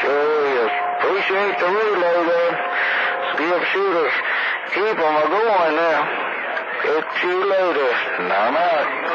Sure is. Appreciate the relay there. Skip shooters. Keep them a going now. Catch you later. Now I'm out.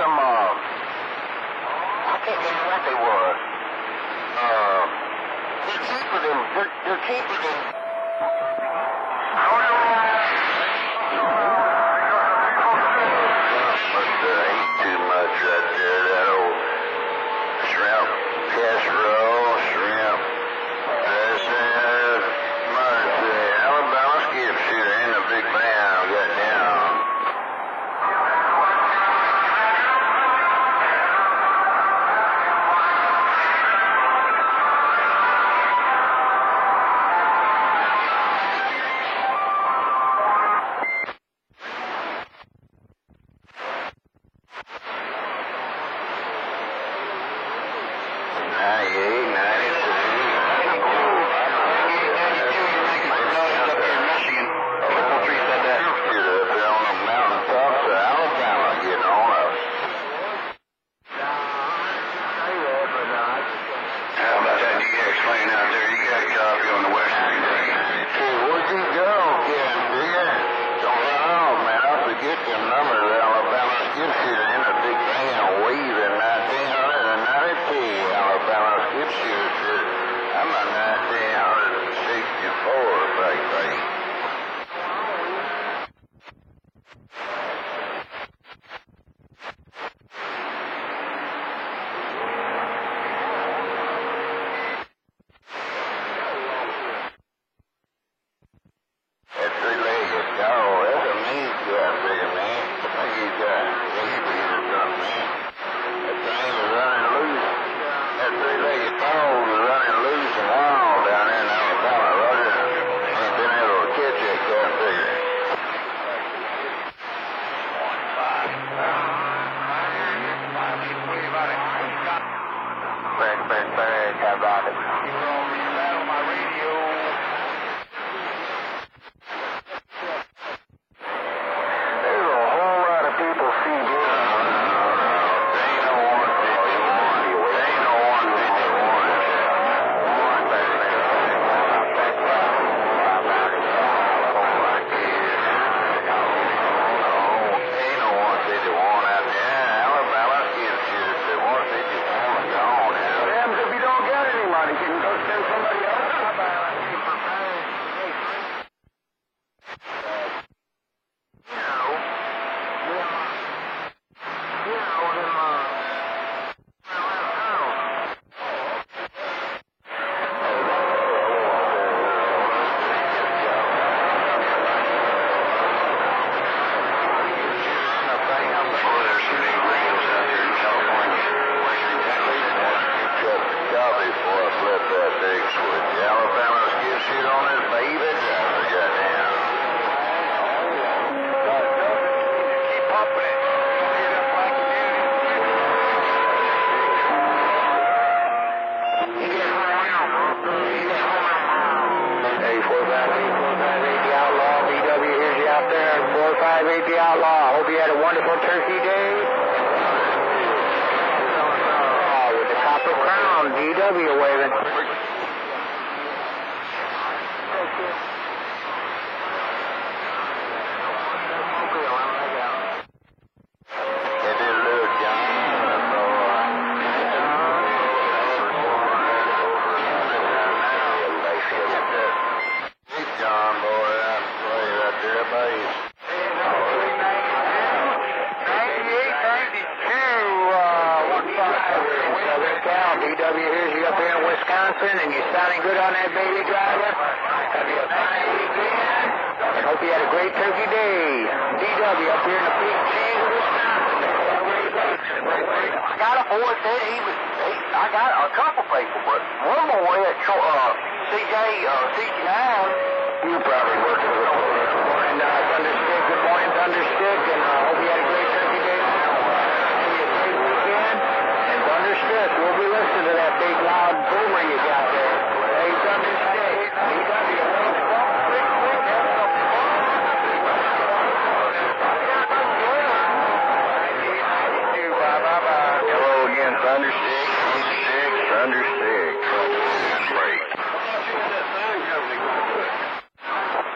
some, I can't remember what they were. They're cheaper than, they're cheaper than. Must eat too much right there, that old shrimp casserole, shrimp dressing, mustard, Alabama skip shooter in a big band.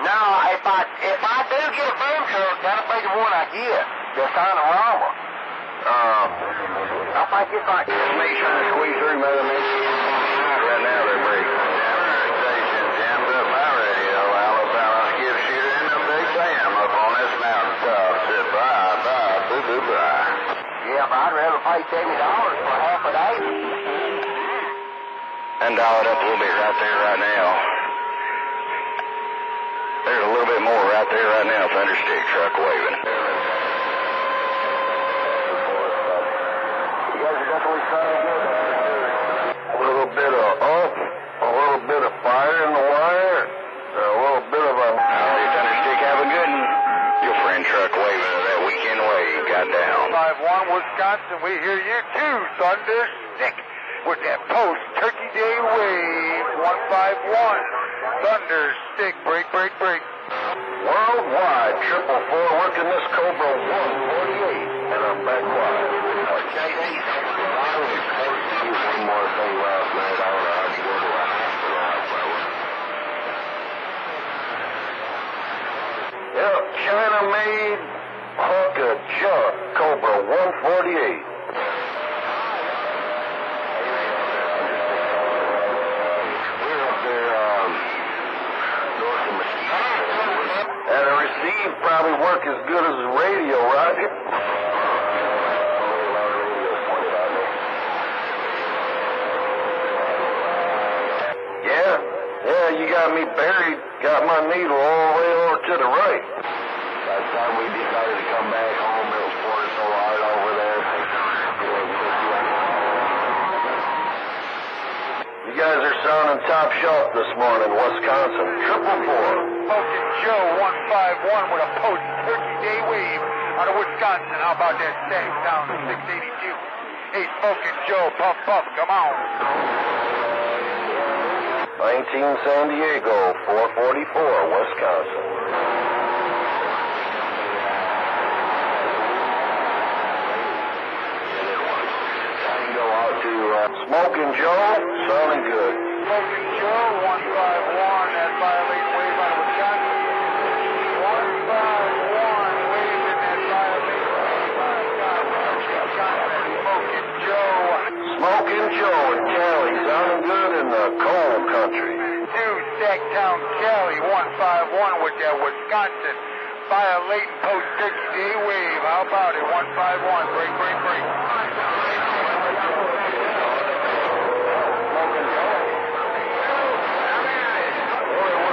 Now, if I do get a boom truck, that'll be the one I get. That's kind of wrong. I think it's like me trying to squeeze through, Mother Man. Right now, they're breaking. Every station jammed up my radio. Alabama skip shooter and a big Sam up on this mountain top. Said bye, bye, boo, boo, bye. Yeah, but I'd rather pay $70 for half a day. And dial it up a little bit right there, right now. There's a little bit more right there, right now. Thunderstick truck waving. A little bit of up, a little bit of fire in the wire, a little bit of a... Now, you Thunderstick have a good one. Your friend truck waving to that weekend wave got down. 5-1 Wisconsin, we hear you too, Thunderstick. With that post-Turkey Day wave, 151. Thunderstick, break, break, break. Worldwide, 444, working this Cobra 148. And I'm back wide. One more thing last night, I don't know how to go to a hospital out by one. Yep, China-made hooker junk, Cobra 148. We're up there, north of Michigan. And a receive probably work as good as a radio, right? You got me buried, got my needle all the way over to the right. By the time we decided to come back home, it was pouring so hard over there. You guys are sounding top shelf this morning, Wisconsin. 444. Smokin' Joe 151 with a post Turkey Day wave out of Wisconsin. How about that stack down to 682? Hey, Smokin' Joe, puff, puff, come on. 19 San Diego, 444, Wisconsin. Tango out to Smokin' Joe, sounding good. Smokin' Joe, 151, that violates wave out of Wisconsin. 151, wave in that violates wave out of Wisconsin. Smokin' Joe. Smokin' Joe and Cali, sounding good in the cold. Country. Two Sacktown, Cali, 151 with that Wisconsin violating post Turkey Day wave. How about it? 151, break, break, break.